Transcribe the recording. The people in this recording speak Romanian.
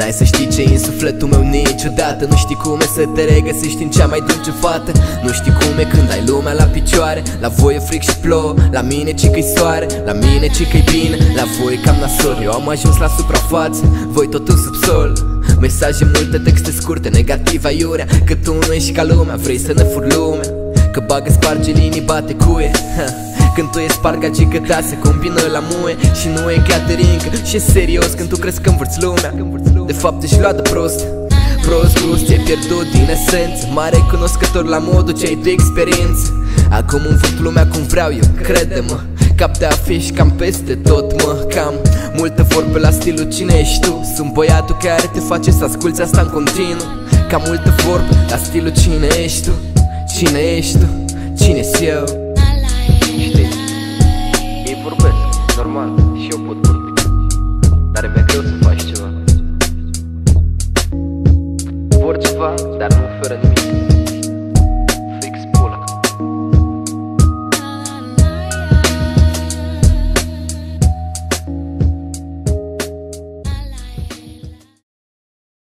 N-ai să știi ce e în sufletul meu niciodată. Nu știi cum e să te regăsești în cea mai dulce fată. Nu știi cum e când ai lumea la picioare. La voi e fric și plouă, la mine cică-i soare. La mine cică-i bine, la voi cam nasol. Eu am ajuns la suprafață, voi tot în subsol. Mesaje multe, texte scurte, negativ aiurea. Că tu nu ești ca lumea, vrei să ne furi lumea. Că bagă, sparge linii, bate cuie. Când tu ești sparga gică, ta se combină la muie. Și nu e caterincă și e serios când tu crezi că învârți lumea. De fapt ești luat de prost. Prost, ți-ai pierdut din esență. Mare cunoscător la modul ce ai de experiență. Acum învârt lumea cum vreau eu, crede-mă. Cap de afiș cam peste tot, mă, cam multă vorbă la stilul cine ești tu. Sunt băiatul care te face să asculti asta în continuu. Cam multă vorbă la stilul cine ești tu. Cine ești tu? Cine-s eu? Știi, ei vorbesc, normal, și eu pot vorbi. Dar e mai greu să faci ceva. Vor ceva, dar nu oferă nimic.